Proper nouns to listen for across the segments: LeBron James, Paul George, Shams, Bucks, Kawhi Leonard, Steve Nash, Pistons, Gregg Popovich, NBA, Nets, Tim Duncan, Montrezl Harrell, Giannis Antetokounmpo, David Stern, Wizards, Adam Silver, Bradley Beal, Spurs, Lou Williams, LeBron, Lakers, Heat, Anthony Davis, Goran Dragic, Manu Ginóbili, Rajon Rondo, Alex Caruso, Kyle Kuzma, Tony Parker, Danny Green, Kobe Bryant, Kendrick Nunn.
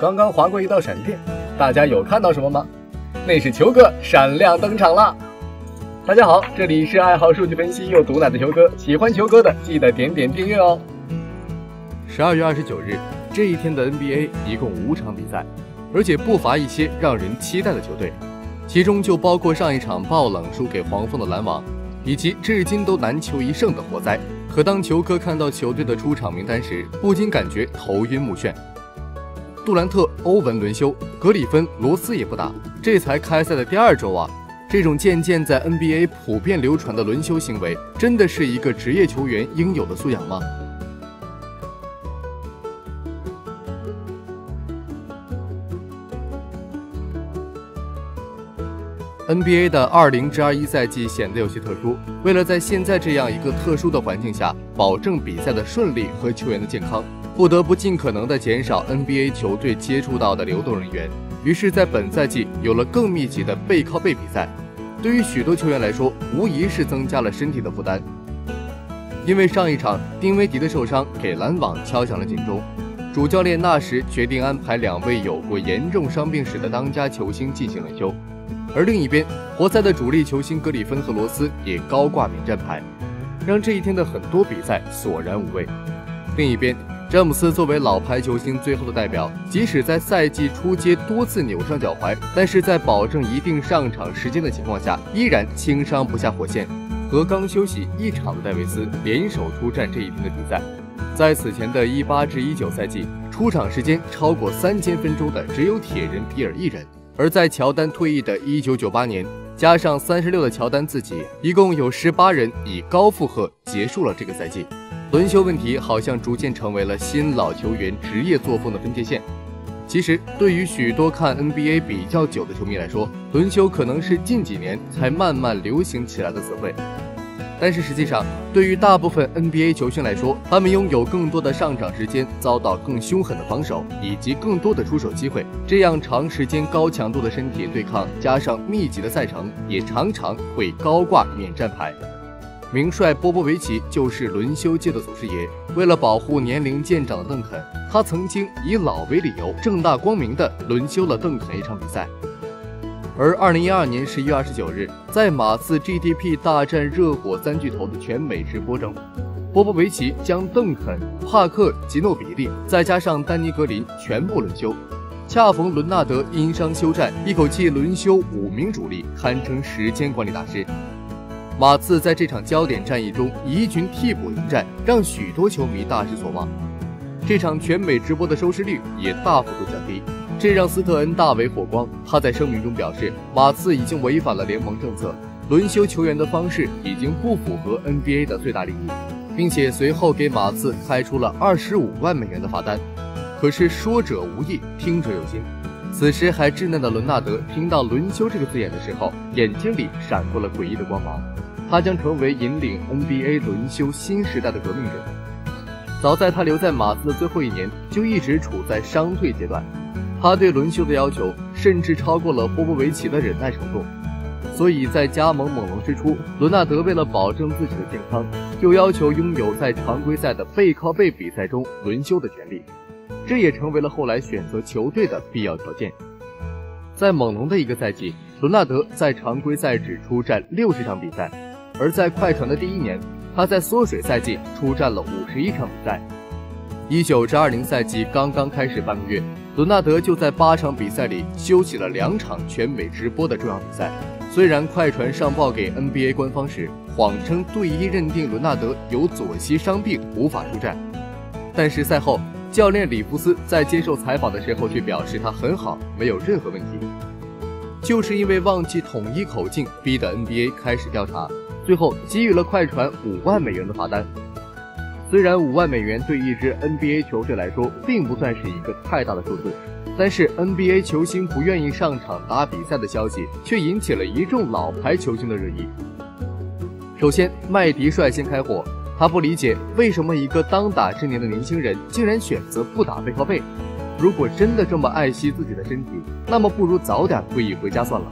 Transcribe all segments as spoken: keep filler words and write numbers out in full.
刚刚划过一道闪电，大家有看到什么吗？那是球哥闪亮登场啦！大家好，这里是爱好数据分析又毒奶的球哥，喜欢球哥的记得点点订阅哦。十二月二十九日这一天的 N B A 一共五场比赛，而且不乏一些让人期待的球队，其中就包括上一场爆冷输给黄蜂的篮网，以及至今都难求一胜的活塞。可当球哥看到球队的出场名单时，不禁感觉头晕目眩。杜兰特、欧文轮休，格里芬、罗斯也不打，这才开赛的第二周啊！这种渐渐在 N B A 普遍流传的轮休行为，真的是一个职业球员应有的素养吗？N B A 的 二零至二一 赛季显得有些特殊，为了在现在这样一个特殊的环境下保证比赛的顺利和球员的健康，不得不尽可能的减少 N B A 球队接触到的流动人员，于是在本赛季有了更密集的背靠背比赛，对于许多球员来说无疑是增加了身体的负担。因为上一场丁威迪的受伤给篮网敲响了警钟，主教练纳什决定安排两位有过严重伤病史的当家球星进行轮休。而另一边，活塞的主力球星格里芬和罗斯也高挂免战牌，让这一天的很多比赛索然无味。另一边，詹姆斯作为老牌球星最后的代表，即使在赛季初阶多次扭伤脚踝，但是在保证一定上场时间的情况下，依然轻伤不下火线。和刚休息一场的戴维斯联手出战这一天的比赛，在此前的一八至一九赛季，出场时间超过三千分钟的只有铁人比尔一人。而在乔丹退役的一九九八年，加上三十六的乔丹自己，一共有十八人以高负荷结束了这个赛季。轮休问题好像逐渐成为了新老球员职业作风的分界线。其实对于许多看 N B A 比较久的球迷来说，轮休可能是近几年才慢慢流行起来的词汇，但是实际上对于大部分 N B A 球星来说，他们拥有更多的上场时间，遭到更凶狠的防守，以及更多的出手机会，这样长时间高强度的身体对抗加上密集的赛程，也常常会高挂免战牌。名帅波波维奇就是轮休界的祖师爷，为了保护年龄渐长的邓肯，他曾经以老为理由，正大光明地轮休了邓肯一场比赛。而二零一二年十一月二十九日，在马刺 G D P 大战热火三巨头的全美直播中，波波维奇将邓肯、帕克、吉诺比利再加上丹尼格林全部轮休，恰逢伦纳德因伤休战，一口气轮休五名主力，堪称时间管理大师。马刺在这场焦点战役中以一群替补迎战，让许多球迷大失所望，这场全美直播的收视率也大幅度降低，这让斯特恩大为火光。他在声明中表示，马刺已经违反了联盟政策，轮休球员的方式已经不符合 N B A 的最大利益，并且随后给马刺开出了二十五万美元的罚单。可是说者无意，听者有心。此时还稚嫩的伦纳德听到轮休这个字眼的时候，眼睛里闪过了诡异的光芒，他将成为引领 N B A 轮休新时代的革命者。早在他留在马刺的最后一年，就一直处在伤退阶段，他对轮休的要求甚至超过了波波维奇的忍耐程度，所以在加盟猛龙之初，伦纳德为了保证自己的健康，就要求拥有在常规赛的背靠背比赛中轮休的权利，这也成为了后来选择球队的必要条件。在猛龙的一个赛季，伦纳德在常规赛只出战六十场比赛，而在快船的第一年，他在缩水赛季出战了五十一场比赛。一九至二零赛季刚刚开始半个月，伦纳德就在八场比赛里休息了两场全美直播的重要比赛。虽然快船上报给 N B A 官方时谎称队医认定伦纳德有左膝伤病无法出战，但是赛后教练里弗斯在接受采访的时候却表示他很好，没有任何问题。就是因为忘记统一口径，逼得 N B A 开始调查，最后给予了快船五万美元的罚单。虽然五万美元对一支 N B A 球队来说并不算是一个太大的数字，但是 N B A 球星不愿意上场打比赛的消息却引起了一众老牌球星的热议。首先，麦迪率先开火，他不理解为什么一个当打之年的年轻人竟然选择不打背靠背。如果真的这么爱惜自己的身体，那么不如早点退役回家算了。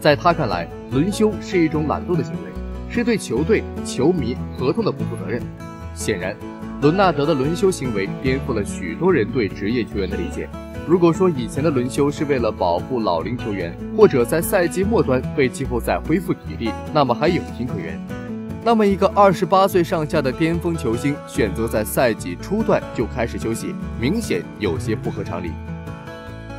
在他看来，轮休是一种懒惰的行为，是对球队、球迷、合同的不负责任。显然，伦纳德的轮休行为颠覆了许多人对职业球员的理解，如果说以前的轮休是为了保护老龄球员，或者在赛季末端为季后赛恢复体力，那么还有情可原。那么一个二十八岁上下的巅峰球星选择在赛季初段就开始休息，明显有些不合常理。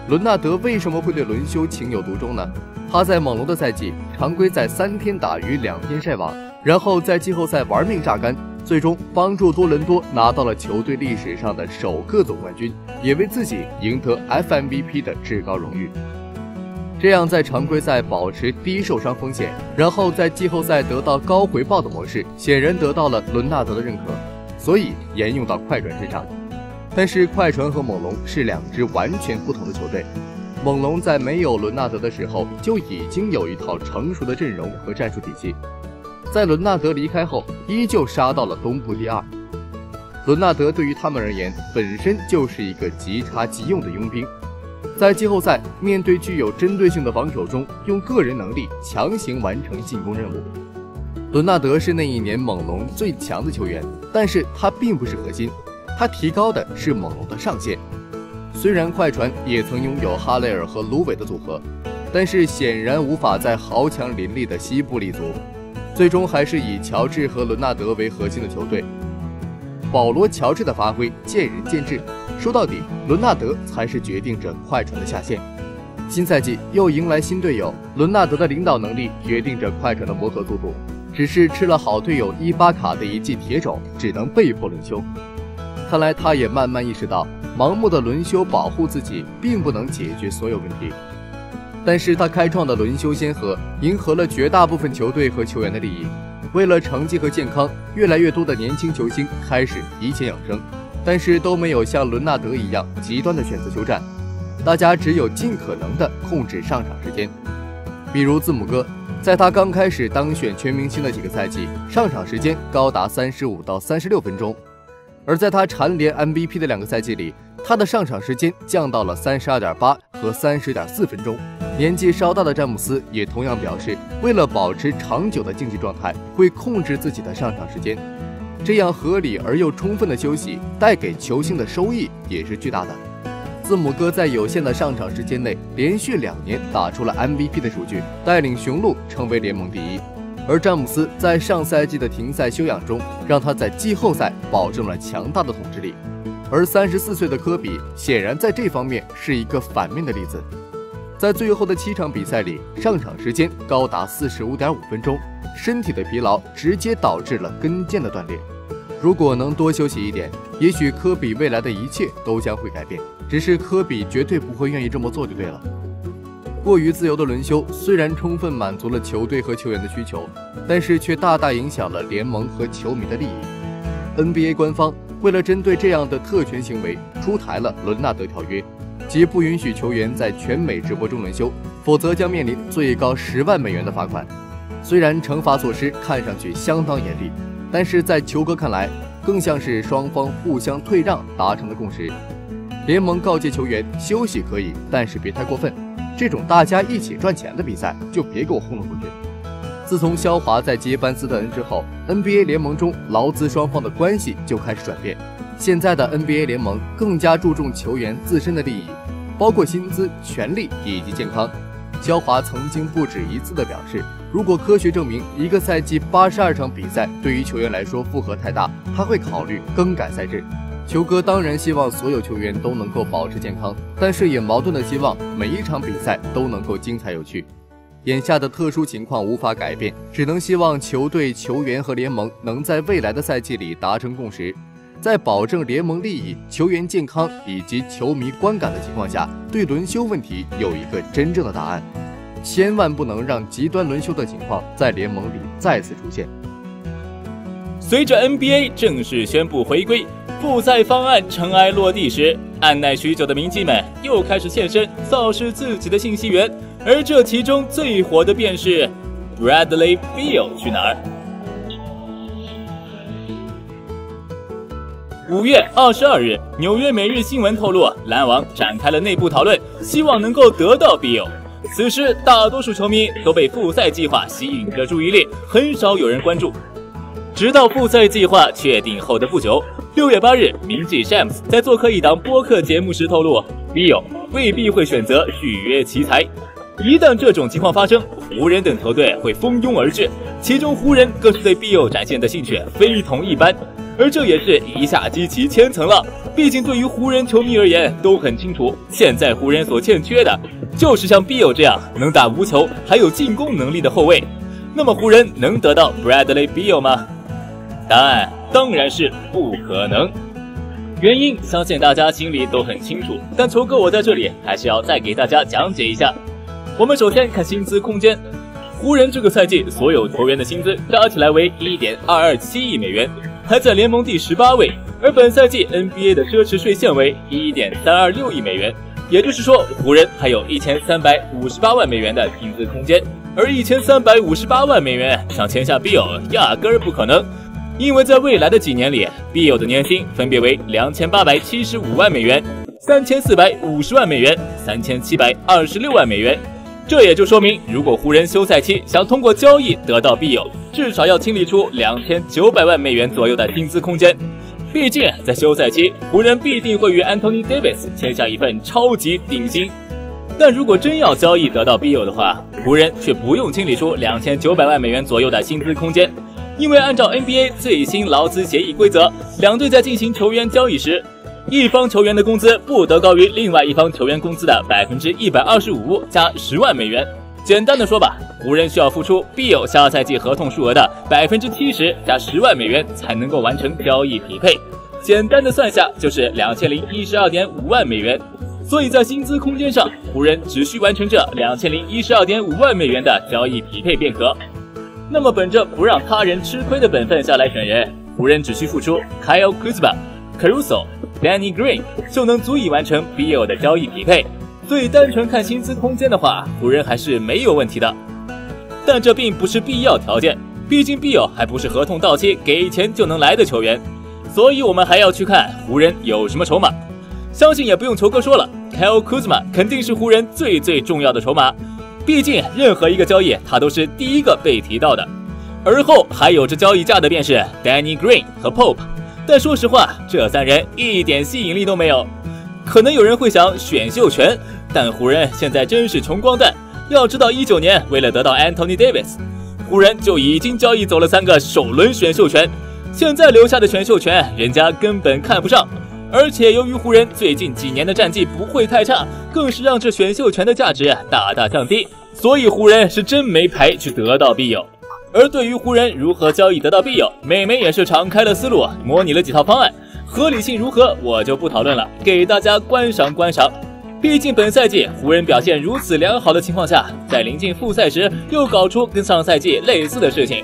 伦纳德为什么会对轮休情有独钟呢？他在猛龙的赛季常规在三天打鱼两天晒网，然后在季后赛玩命榨干，最终帮助多伦多拿到了球队历史上的首个总冠军，也为自己赢得 F M V P 的至高荣誉。这样在常规赛保持低受伤风险，然后在季后赛得到高回报的模式，显然得到了伦纳德的认可，所以沿用到快船身上。但是快船和猛龙是两支完全不同的球队，猛龙在没有伦纳德的时候就已经有一套成熟的阵容和战术体系，在伦纳德离开后依旧杀到了东部第二。伦纳德对于他们而言本身就是一个即插即用的佣兵，在季后赛面对具有针对性的防守中，用个人能力强行完成进攻任务。伦纳德是那一年猛龙最强的球员，但是他并不是核心，他提高的是猛龙的上限。虽然快船也曾拥有哈雷尔和卢韦的组合，但是显然无法在豪强林立的西部立足，最终还是以乔治和伦纳德为核心的球队。保罗·乔治的发挥见仁见智，说到底，伦纳德才是决定着快船的下限。新赛季又迎来新队友，伦纳德的领导能力决定着快船的磨合速度，只是吃了好队友伊巴卡的一记铁肘，只能被迫轮休。看来他也慢慢意识到，盲目的轮休保护自己并不能解决所有问题，但是他开创的轮休先河迎合了绝大部分球队和球员的利益。为了成绩和健康，越来越多的年轻球星开始提前养生，但是都没有像伦纳德一样极端的选择休战，大家只有尽可能的控制上场时间。比如字母哥，在他刚开始当选全明星的几个赛季，上场时间高达三十五到三十六分钟，而在他蝉联 M V P 的两个赛季里，他的上场时间降到了 三十二点八 和 三十点四 分钟。年纪稍大的詹姆斯也同样表示，为了保持长久的竞技状态，会控制自己的上场时间。这样合理而又充分的休息带给球星的收益也是巨大的。字母哥在有限的上场时间内连续两年打出了 M V P 的数据，带领雄鹿成为联盟第一。而詹姆斯在上赛季的停赛休养中，让他在季后赛保证了强大的统治力。而三十四岁的科比显然在这方面是一个反面的例子，在最后的七场比赛里，上场时间高达 四十五点五 分钟，身体的疲劳直接导致了跟腱的断裂。如果能多休息一点，也许科比未来的一切都将会改变，只是科比绝对不会愿意这么做就对了。过于自由的轮休虽然充分满足了球队和球员的需求，但是却大大影响了联盟和球迷的利益。 N B A 官方为了针对这样的特权行为，出台了伦纳德条约，即不允许球员在全美直播中轮休，否则将面临最高十万美元的罚款。虽然惩罚措施看上去相当严厉，但是在球哥看来，更像是双方互相退让达成的共识。联盟告诫球员，休息可以，但是别太过分，这种大家一起赚钱的比赛就别给我糊弄过去。自从肖华在接班斯特恩之后， N B A 联盟中劳资双方的关系就开始转变。现在的 N B A 联盟更加注重球员自身的利益，包括薪资、权利以及健康。肖华曾经不止一次地表示，如果科学证明一个赛季八十二场比赛对于球员来说负荷太大，他会考虑更改赛制。球哥当然希望所有球员都能够保持健康，但是也矛盾地希望每一场比赛都能够精彩有趣。眼下的特殊情况无法改变，只能希望球队、球员和联盟能在未来的赛季里达成共识，在保证联盟利益、球员健康以及球迷观感的情况下，对轮休问题有一个真正的答案。千万不能让极端轮休的情况在联盟里再次出现。随着 N B A 正式宣布回归，复赛方案尘埃落地时，按耐许久的明星们又开始现身，造势自己的信息源。而这其中最火的便是 Bradley Beal 去哪儿？五月二十二日，纽约每日新闻透露，篮网展开了内部讨论，希望能够得到 Beal。此时，大多数球迷都被复赛计划吸引着注意力，很少有人关注。直到复赛计划确定后的不久，六月八日，名记 Shams 在做客一档播客节目时透露， Beal 未必会选择续约奇才。一旦这种情况发生，湖人等球队会蜂拥而至，其中湖人更是对 Beal 展现的兴趣非同一般。 而这也是一下激起千层了。毕竟对于湖人球迷而言，都很清楚，现在湖人所欠缺的，就是像 Beal 这样能打无球还有进攻能力的后卫。那么湖人能得到 Bradley Beal 吗？答案当然是不可能。原因相信大家心里都很清楚，但球哥我在这里还是要再给大家讲解一下。我们首先看薪资空间，湖人这个赛季所有球员的薪资加起来为 一点二二七亿美元。 还在联盟第十八位，而本赛季 N B A 的奢侈税线为 一点三二六亿美元，也就是说，湖人还有 一千三百五十八万美元的薪资空间，而 一千三百五十八万美元想签下 Beal 压根儿不可能，因为在未来的几年里 ，Beal 的年薪分别为 两千八百七十五万美元、三千四百五十万美元、三千七百二十六万美元。这也就说明，如果湖人休赛期想通过交易得到 Beal， 至少要清理出两千九百万美元左右的薪资空间，毕竟在休赛期，湖人必定会与 Anthony Davis 签下一份超级顶薪。但如果真要交易得到 Beal 的话，湖人却不用清理出两千九百万美元左右的薪资空间，因为按照 N B A 最新劳资协议规则，两队在进行球员交易时，一方球员的工资不得高于另外一方球员工资的百分之一百二十五加十万美元。 简单的说吧，湖人需要付出 Beal 下赛季合同数额的 百分之七十 加十万美元才能够完成交易匹配。简单的算下就是两千零一十二点五万美元，所以在薪资空间上，湖人只需完成这 两千零一十二点五万美元的交易匹配便可。那么本着不让他人吃亏的本分下来选人，湖人只需付出 Kyle Kuzma、Caruso、Danny Green 就能足以完成 Beal 的交易匹配。 所以单纯看薪资空间的话，湖人还是没有问题的。但这并不是必要条件，毕竟 Beal 还不是合同到期给钱就能来的球员，所以我们还要去看湖人有什么筹码。相信也不用球哥说了 ，Kyle Kuzma 肯定是湖人最最重要的筹码，毕竟任何一个交易他都是第一个被提到的。而后还有着交易价的便是 Danny Green 和 Pope， 但说实话，这三人一点吸引力都没有。可能有人会想选秀权。 但湖人现在真是穷光蛋。要知道， 一九年为了得到 Anthony Davis， 湖人就已经交易走了三个首轮选秀权，现在留下的选秀权人家根本看不上。而且由于湖人最近几年的战绩不会太差，更是让这选秀权的价值大大降低。所以湖人是真没牌去得到 Beal。而对于湖人如何交易得到 Beal， 美媒也是敞开了思路，模拟了几套方案，合理性如何我就不讨论了，给大家观赏观赏。 毕竟本赛季湖人表现如此良好的情况下，在临近复赛时又搞出跟上赛季类似的事情，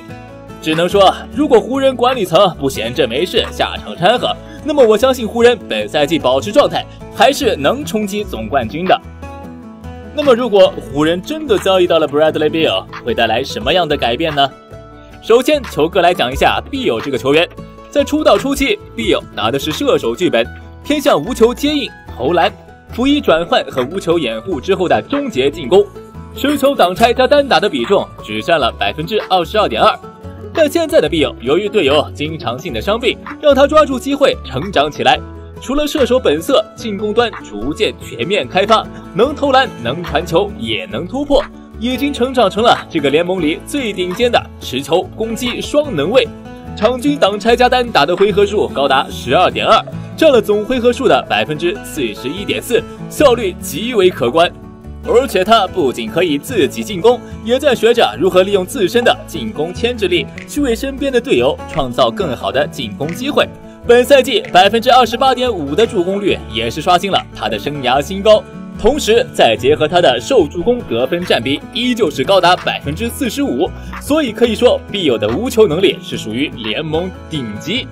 只能说如果湖人管理层不闲着没事下场掺和，那么我相信湖人本赛季保持状态还是能冲击总冠军的。那么如果湖人真的交易到了 Bradley Beal， 会带来什么样的改变呢？首先，球哥来讲一下 Beal 这个球员，在出道初期 ，Beal 拿的是射手剧本，偏向无球接应、投篮。 辅以转换和无球掩护之后的终结进攻，持球挡拆加单打的比重只占了 百分之二十二点二。但现在的 Beal 由于队友经常性的伤病，让他抓住机会成长起来。除了射手本色，进攻端逐渐全面开发，能投篮、能传球，也能突破，已经成长成了这个联盟里最顶尖的持球攻击双能卫。场均挡拆加单打的回合数高达 十二点二。 占了总回合数的 百分之四十一点四， 效率极为可观。而且他不仅可以自己进攻，也在学着如何利用自身的进攻牵制力，去为身边的队友创造更好的进攻机会。本赛季 百分之二十八点五 的助攻率也是刷新了他的生涯新高，同时再结合他的受助攻得分占比依旧是高达 百分之四十五， 所以可以说 Beal 的无球能力是属于联盟顶级。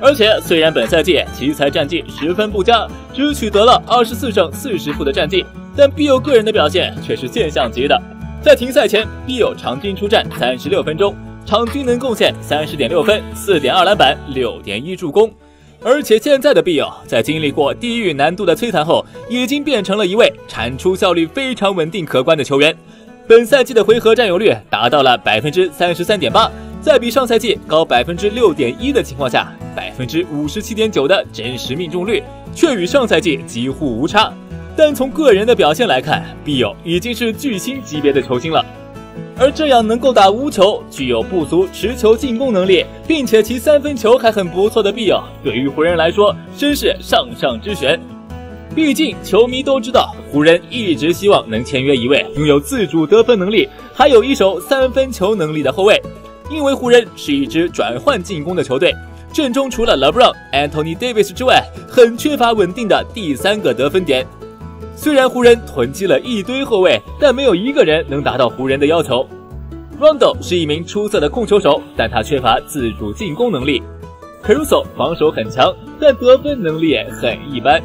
而且，虽然本赛季奇才战绩十分不佳，只取得了二十四胜四十负的战绩，但 Beal 个人的表现却是现象级的。在停赛前 ，Beal 场均出战三十六分钟，场均能贡献 三十点六分、四点二篮板、六点一助攻。而且现在的 Beal 在经历过地狱难度的摧残后，已经变成了一位产出效率非常稳定可观的球员。本赛季的回合占有率达到了 百分之三十三点八。 在比上赛季高 百分之六点一 的情况下， 百分之五十七点九 的真实命中率却与上赛季几乎无差。但从个人的表现来看，必有已经是巨星级别的球星了。而这样能够打无球、具有不俗持球进攻能力，并且其三分球还很不错的必有，对于湖人来说真是上上之选。毕竟球迷都知道，湖人一直希望能签约一位拥有自主得分能力，还有一手三分球能力的后卫，因为湖人是一支转换进攻的球队。 阵中除了 LeBron、Anthony Davis 之外，很缺乏稳定的第三个得分点。虽然湖人囤积了一堆后卫，但没有一个人能达到湖人的要求。Rondo 是一名出色的控球手，但他缺乏自主进攻能力。Caruso 防守很强，但得分能力也很一般。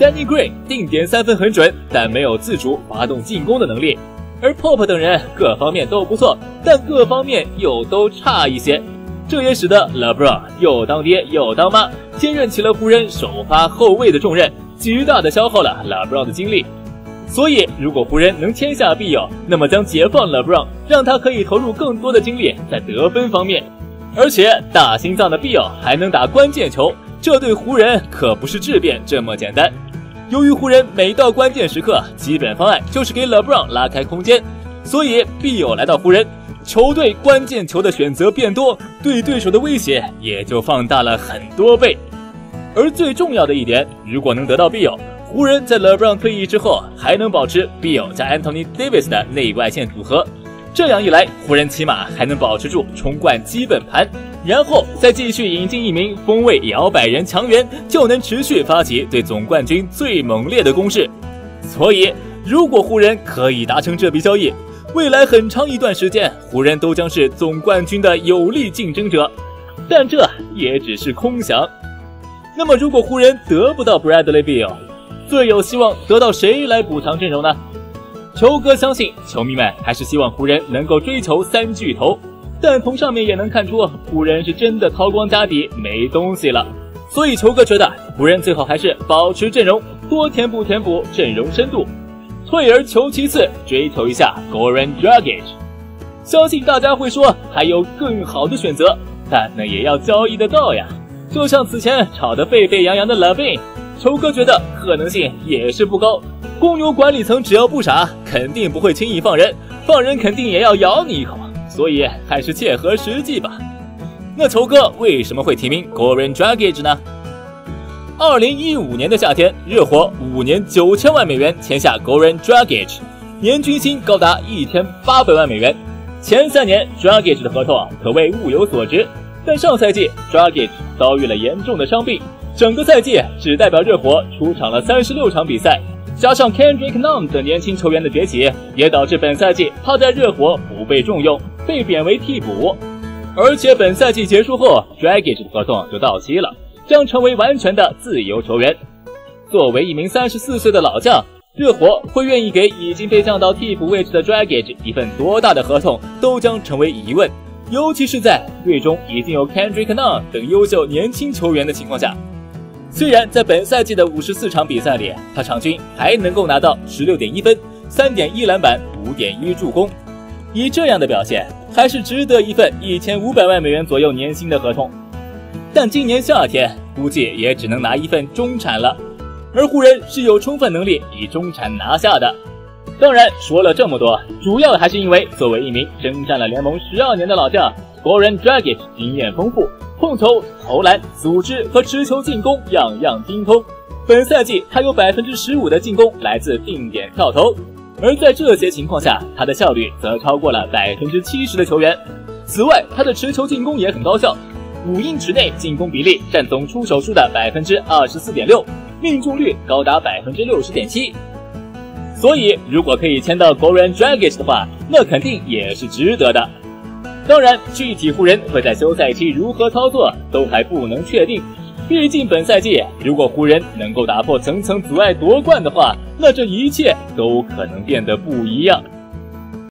Danny Green 定点三分很准，但没有自主发动进攻的能力。而 Pop 等人各方面都不错，但各方面又都差一些。 这也使得 LeBron 又当爹又当妈，兼任起了湖人首发后卫的重任，极大的消耗了 LeBron 的精力。所以，如果湖人能签下必有，那么将解放 LeBron， 让他可以投入更多的精力在得分方面。而且，大心脏的必有还能打关键球，这对湖人可不是质变这么简单。由于湖人每到关键时刻，基本方案就是给 LeBron 拉开空间，所以必有来到湖人。 球队关键球的选择变多，对对手的威胁也就放大了很多倍。而最重要的一点，如果能得到必有，湖人在 LeBron 退役之后还能保持必有加 Anthony Davis 的内外线组合，这样一来，湖人起码还能保持住冲冠基本盘，然后再继续引进一名锋卫摇摆人强援，就能持续发起对总冠军最猛烈的攻势。所以，如果湖人可以达成这笔交易， 未来很长一段时间，湖人都将是总冠军的有力竞争者，但这也只是空想。那么，如果湖人得不到 Bradley Beal， 最有希望得到谁来补偿阵容呢？球哥相信球迷们还是希望湖人能够追求三巨头，但从上面也能看出，湖人是真的掏光家底没东西了。所以，球哥觉得湖人最好还是保持阵容，多填补填补阵容深度。 退而求其次，追求一下 Goran Dragic， 相信大家会说还有更好的选择，但那也要交易得到呀。就像此前炒得沸沸扬扬的 LeBron， 球哥觉得可能性也是不高。公牛管理层只要不傻，肯定不会轻易放人，放人肯定也要咬你一口，所以还是切合实际吧。那球哥为什么会提名 Goran Dragic 呢？ 二零一五年的夏天，热火五年九千万美元签下 Goran Dragic， 年均薪高达 一千八百 万美元。前三年 Dragic 的合同可谓物有所值，但上赛季 Dragic 遭遇了严重的伤病，整个赛季只代表热火出场了三十六场比赛，加上 Kendrick Nunn 等年轻球员的崛起，也导致本赛季他在热火不被重用，被贬为替补。而且本赛季结束后 ，Dragic 的合同就到期了。 将成为完全的自由球员。作为一名三十四岁的老将，热火会愿意给已经被降到替补位置的 Dragic 一份多大的合同，都将成为疑问。尤其是在队中已经有 Kendrick Nunn 等优秀年轻球员的情况下。虽然在本赛季的五十四场比赛里，他场均还能够拿到 十六点一 分、三点一 篮板、五点一 助攻，以这样的表现，还是值得一份 一千五百 万美元左右年薪的合同。 但今年夏天估计也只能拿一份中产了，而湖人是有充分能力以中产拿下的。当然，说了这么多，主要还是因为作为一名征战了联盟十二年的老将 ，Goran Dragic 经验丰富，控球、投篮、组织和持球进攻样样精通。本赛季他有 百分之十五 的进攻来自定点跳投，而在这些情况下，他的效率则超过了 百分之七十 的球员。此外，他的持球进攻也很高效。 五英尺内进攻比例占总出手数的 百分之二十四点六， 命中率高达 百分之六十点七。所以，如果可以签到 Goran Dragic 的话，那肯定也是值得的。当然，具体湖人会在休赛期如何操作，都还不能确定。毕竟本赛季，如果湖人能够打破层层阻碍夺冠的话，那这一切都可能变得不一样。